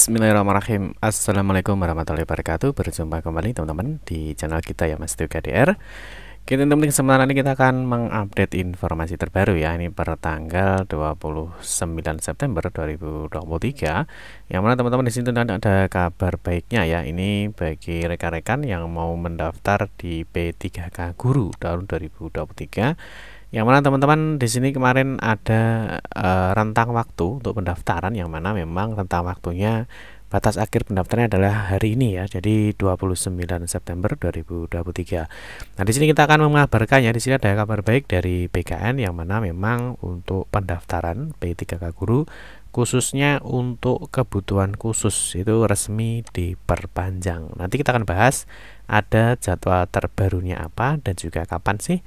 Bismillahirrahmanirrahim. Assalamualaikum warahmatullahi wabarakatuh. Berjumpa kembali teman-teman di channel kita ya, Mas Tio KDR. Kita teman-teman, kesempatan ini kita akan mengupdate informasi terbaru ya. Ini per tanggal 29 September 2023. Yang mana teman-teman di sini ada kabar baiknya ya. Ini bagi rekan-rekan yang mau mendaftar di P3K Guru tahun 2023. Yang mana teman-teman di sini kemarin ada rentang waktu untuk pendaftaran, yang mana memang rentang waktunya batas akhir pendaftarannya adalah hari ini ya, jadi 29 September 2023. Nah, di sini kita akan mengabarkan ya, di sini ada kabar baik dari BKN yang mana memang untuk pendaftaran P3K Guru khususnya untuk kebutuhan khusus itu resmi diperpanjang. Nanti kita akan bahas ada jadwal terbarunya apa dan juga kapan sih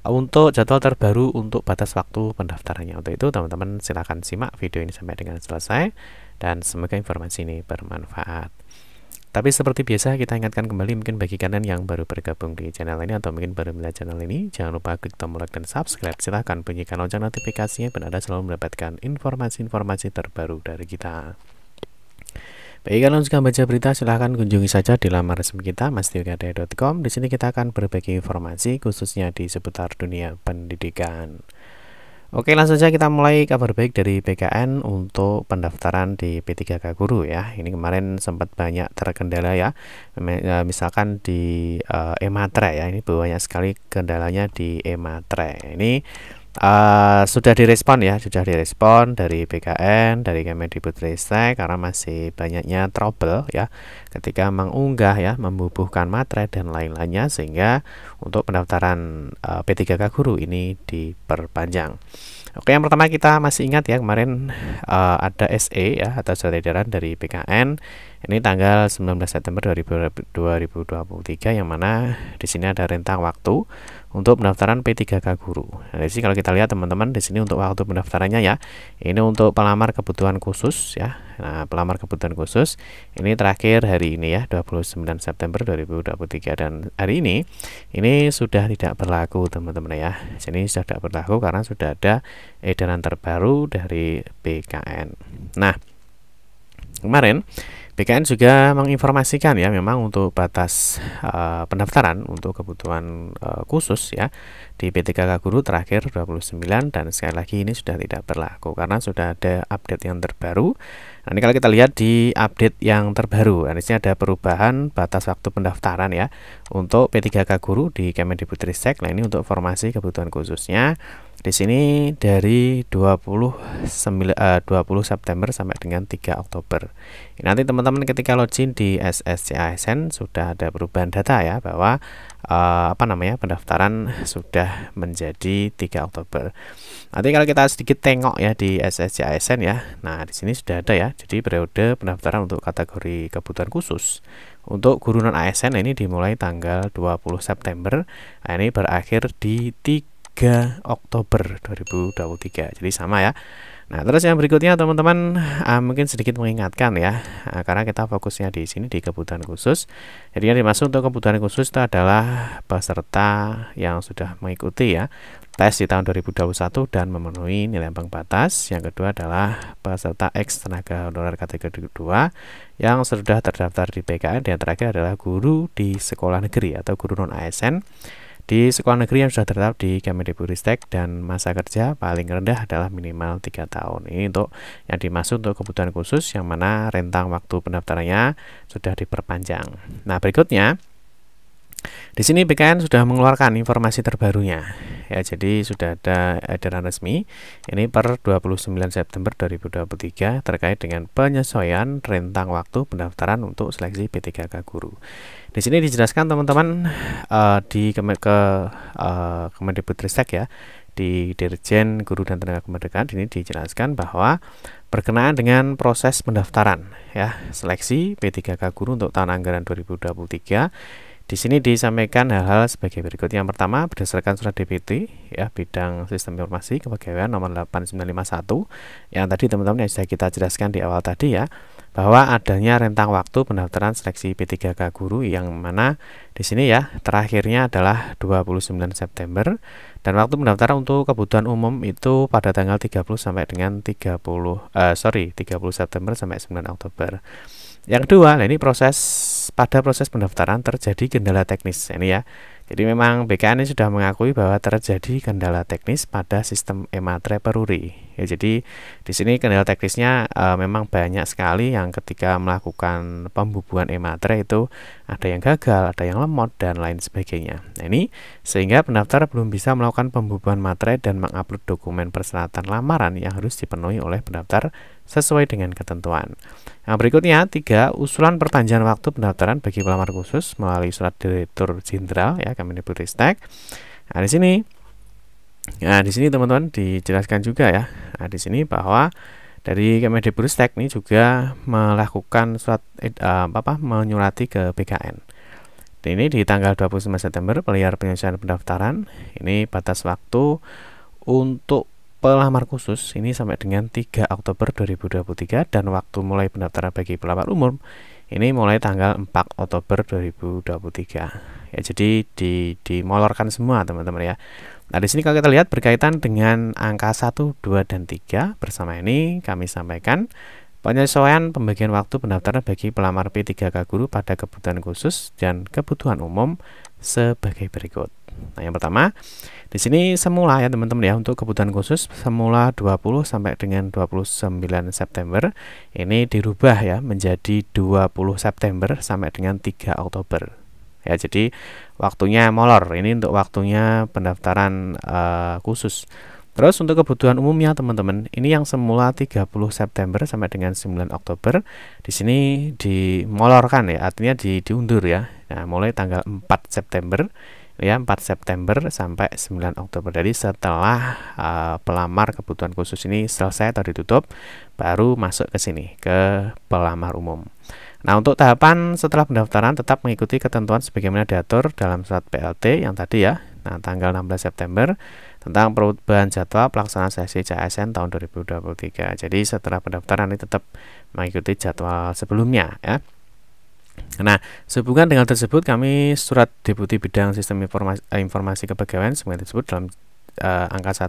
untuk jadwal terbaru untuk batas waktu pendaftarannya. Untuk itu teman-teman silahkan simak video ini sampai dengan selesai dan semoga informasi ini bermanfaat. Tapi seperti biasa kita ingatkan kembali mungkin bagi kalian yang baru bergabung di channel ini atau mungkin baru melihat channel ini, jangan lupa klik tombol like dan subscribe. Silahkan bunyikan lonceng notifikasinya biar Anda selalu mendapatkan informasi-informasi terbaru dari kita. Bagi kalian yang suka baca berita, silahkan kunjungi saja di laman resmi kita mastiokdr.com. Di sini kita akan berbagi informasi khususnya di seputar dunia pendidikan. Oke, langsung saja kita mulai kabar baik dari PKN untuk pendaftaran di P3K Guru ya. Ini kemarin sempat banyak terkendala ya. Misalkan di E-Matre ya, ini banyak sekali kendalanya di E-Matre. Ini sudah direspon ya, sudah direspon dari BKN, dari Kemendikbudristek karena masih banyaknya trouble ya ketika mengunggah ya, membubuhkan matre dan lain-lainnya, sehingga untuk pendaftaran P3K Guru ini diperpanjang. Oke, yang pertama kita masih ingat ya, kemarin ada SE ya atau surat edaran dari BKN ini tanggal 19 September 2023 yang mana di sini ada rentang waktu untuk pendaftaran P3K Guru. Nah, jadi kalau kita lihat teman-teman di sini untuk waktu pendaftarannya ya, ini untuk pelamar kebutuhan khusus ya. Nah, pelamar kebutuhan khusus ini terakhir hari ini ya, 29 September 2023, dan hari ini sudah tidak berlaku teman-teman ya. Ini sudah tidak berlaku karena sudah ada edaran terbaru dari BKN. Nah, kemarin BKN juga menginformasikan ya, memang untuk batas pendaftaran untuk kebutuhan khusus ya di P3K Guru terakhir 29, dan sekali lagi ini sudah tidak berlaku karena sudah ada update yang terbaru. Nah, ini kalau kita lihat di update yang terbaru, di sini ada perubahan batas waktu pendaftaran ya untuk P3K Guru di Kemendikbudristek. Nah, ini untuk formasi kebutuhan khususnya di sini dari 20 September sampai dengan 3 Oktober. Nanti teman-teman ketika login di SSCASN sudah ada perubahan data ya, bahwa pendaftaran sudah menjadi 3 Oktober. Nanti kalau kita sedikit tengok ya di SSCASN ya. Nah, di sini sudah ada ya. Jadi periode pendaftaran untuk kategori kebutuhan khusus untuk guru non ASN ini dimulai tanggal 20 September. Nah, ini berakhir di 3 Oktober 2023. Jadi sama ya. Nah, terus yang berikutnya teman-teman mungkin sedikit mengingatkan ya, karena kita fokusnya di sini di kebutuhan khusus. Jadi yang dimaksud untuk kebutuhan khusus itu adalah peserta yang sudah mengikuti ya tes di tahun 2021 dan memenuhi nilai ambang batas. Yang kedua adalah peserta eks tenaga honorer kategori kedua yang sudah terdaftar di PKN. Dan yang terakhir adalah guru di sekolah negeri atau guru non ASN di sekolah negeri yang sudah terdaftar di Kemendikbudristek, dan masa kerja paling rendah adalah minimal 3 tahun. Ini untuk yang dimaksud untuk kebutuhan khusus yang mana rentang waktu pendaftarannya sudah diperpanjang. Nah, berikutnya di sini BKN sudah mengeluarkan informasi terbarunya ya, jadi sudah ada edaran resmi ini per 29 September 2023 terkait dengan penyesuaian rentang waktu pendaftaran untuk seleksi P3K Guru. Di sini dijelaskan teman-teman di Kemendikbudristek ya, di Dirjen Guru dan Tenaga Kependidikan ini dijelaskan bahwa berkenaan dengan proses pendaftaran ya seleksi P3K Guru untuk tahun anggaran 2023. Di sini disampaikan hal-hal sebagai berikut. Yang pertama, berdasarkan surat DPT ya bidang sistem informasi kepegawaian nomor 8951 yang tadi teman-teman yang sudah kita jelaskan di awal tadi ya. bahwa adanya rentang waktu pendaftaran seleksi P3K guru yang mana di sini ya terakhirnya adalah 29 September dan waktu pendaftaran untuk kebutuhan umum itu pada tanggal 30 sampai dengan 30 September sampai 9 Oktober. Yang kedua, nah ini pada proses pendaftaran terjadi kendala teknis ini ya. Jadi memang BKN sudah mengakui bahwa terjadi kendala teknis pada sistem E-Matre peruri. Ya, jadi di sini kendala teknisnya memang banyak sekali yang ketika melakukan pembubuhan E-Matre itu ada yang gagal, ada yang lemot dan lain sebagainya. Nah, ini sehingga pendaftar belum bisa melakukan pembubuhan matre dan mengupload dokumen persyaratan lamaran yang harus dipenuhi oleh pendaftar sesuai dengan ketentuan. Yang berikutnya, 3. Usulan perpanjangan waktu pendaftaran bagi pelamar khusus melalui surat Direktur Jenderal ya Kemendikbudristek. Nah, di sini teman-teman dijelaskan juga ya. Nah, di sini bahwa dari Kemendikbudristek ini juga melakukan surat menyurati ke BKN. Ini di tanggal 29 September peliar penyelesaian pendaftaran. Ini batas waktu untuk pelamar khusus ini sampai dengan 3 Oktober 2023 dan waktu mulai pendaftaran bagi pelamar umum ini mulai tanggal 4 Oktober 2023. Ya, jadi dimolorkan semua teman-teman ya. Nah, di sini kalau kita lihat berkaitan dengan angka 1, 2 dan 3 bersama ini kami sampaikan penyesuaian pembagian waktu pendaftaran bagi pelamar P3K guru pada kebutuhan khusus dan kebutuhan umum sebagai berikut. Nah, yang pertama, di sini semula ya teman-teman ya untuk kebutuhan khusus semula 20 sampai dengan 29 September ini dirubah ya menjadi 20 September sampai dengan 3 Oktober. Ya, jadi waktunya molor. Ini untuk waktunya pendaftaran khusus. Terus untuk kebutuhan umumnya teman-teman, ini yang semula 30 September sampai dengan 9 Oktober di sini dimolorkan ya, artinya diundur ya. Nah, mulai tanggal 4 September ya, 4 September sampai 9 Oktober. Jadi setelah pelamar kebutuhan khusus ini selesai atau ditutup, baru masuk ke sini ke pelamar umum. Nah, untuk tahapan setelah pendaftaran tetap mengikuti ketentuan sebagaimana diatur dalam surat PLT yang tadi ya. Nah, tanggal 16 September tentang perubahan jadwal pelaksanaan seleksi SSCASN tahun 2023. Jadi setelah pendaftaran ini tetap mengikuti jadwal sebelumnya ya. Nah, sehubungan dengan tersebut kami surat Deputi Bidang Sistem Informasi Kepegawaian semuanya tersebut dalam angka 1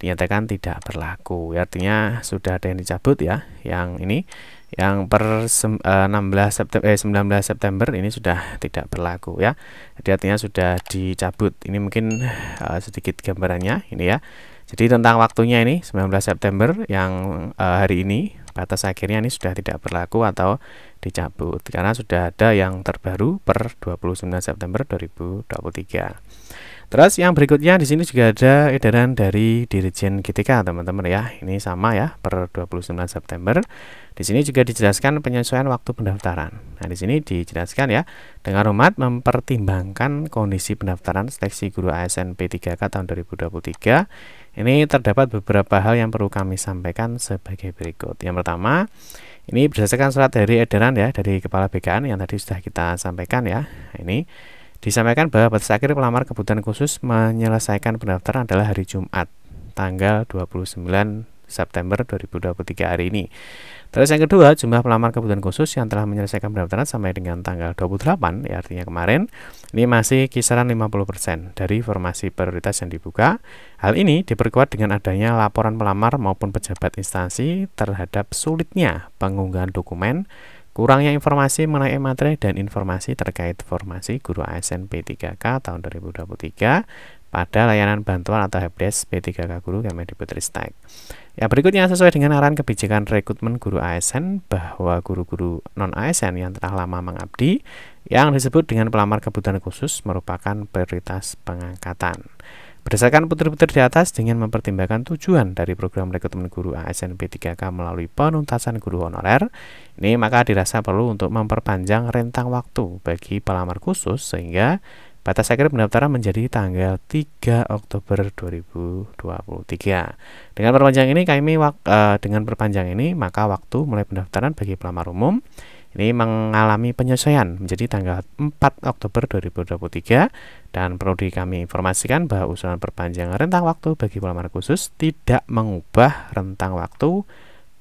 dinyatakan tidak berlaku. Artinya sudah ada yang dicabut ya. Yang ini yang per 19 September ini sudah tidak berlaku ya. Jadi artinya sudah dicabut. Ini mungkin sedikit gambarannya ini ya. Jadi tentang waktunya ini 19 September yang hari ini batas akhirnya ini sudah tidak berlaku atau dicabut karena sudah ada yang terbaru per 29 September 2023. Terus yang berikutnya di sini juga ada edaran dari Dirjen GTK teman-teman ya. Ini sama ya per 29 September. Di sini juga dijelaskan penyesuaian waktu pendaftaran. Nah, di sini dijelaskan ya dengan hormat mempertimbangkan kondisi pendaftaran seleksi guru ASN P3K tahun 2023. Ini terdapat beberapa hal yang perlu kami sampaikan sebagai berikut. Yang pertama, ini berdasarkan surat dari edaran ya dari Kepala BKN yang tadi sudah kita sampaikan ya. Ini disampaikan bahwa batas akhir pelamar kebutuhan khusus menyelesaikan pendaftaran adalah hari Jumat tanggal 29 September 2023 hari ini. Terus yang kedua, jumlah pelamar kebutuhan khusus yang telah menyelesaikan pendaftaran sampai dengan tanggal 28 ya artinya kemarin ini masih kisaran 50% dari formasi prioritas yang dibuka. Hal ini diperkuat dengan adanya laporan pelamar maupun pejabat instansi terhadap sulitnya pengunggahan dokumen, kurangnya informasi mengenai E-Matre dan informasi terkait formasi guru ASN P3K tahun 2023 pada layanan bantuan atau helpdesk P3K guru Kemendikbudristek. Ya, berikutnya sesuai dengan arahan kebijakan rekrutmen guru ASN bahwa guru-guru non ASN yang telah lama mengabdi yang disebut dengan pelamar kebutuhan khusus merupakan prioritas pengangkatan. Berdasarkan petunjuk di atas dengan mempertimbangkan tujuan dari program rekrutmen guru ASN P3K melalui penuntasan guru honorer, ini maka dirasa perlu untuk memperpanjang rentang waktu bagi pelamar khusus sehingga batas akhir pendaftaran menjadi tanggal 3 Oktober 2023. Dengan perpanjang ini maka waktu mulai pendaftaran bagi pelamar umum ini mengalami penyesuaian menjadi tanggal 4 Oktober 2023 dan perlu kami informasikan bahwa usulan perpanjangan rentang waktu bagi pelamar khusus tidak mengubah rentang waktu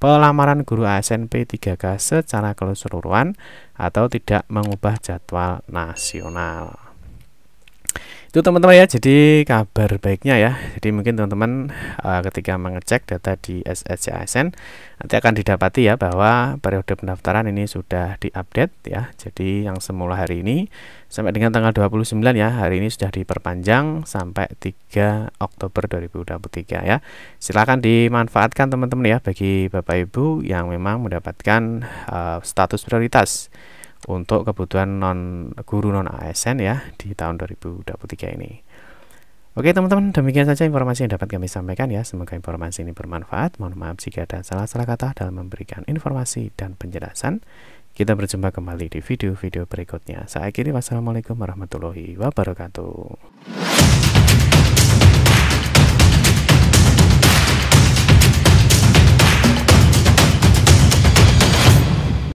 pelamaran guru ASN P3K secara keseluruhan atau tidak mengubah jadwal nasional. Itu teman-teman ya, jadi kabar baiknya ya. Jadi mungkin teman-teman ketika mengecek data di SSCASN nanti akan didapati ya bahwa periode pendaftaran ini sudah diupdate ya. Jadi yang semula hari ini sampai dengan tanggal 29 ya, hari ini sudah diperpanjang sampai 3 Oktober 2023 ya. Silakan dimanfaatkan teman-teman ya bagi Bapak Ibu yang memang mendapatkan status prioritas untuk kebutuhan guru non ASN ya di tahun 2023 ini. Oke teman-teman, demikian saja informasi yang dapat kami sampaikan ya. Semoga informasi ini bermanfaat. Mohon maaf jika ada salah-salah kata dalam memberikan informasi dan penjelasan. Kita berjumpa kembali di video-video berikutnya. Saya akhiri, wassalamualaikum warahmatullahi wabarakatuh.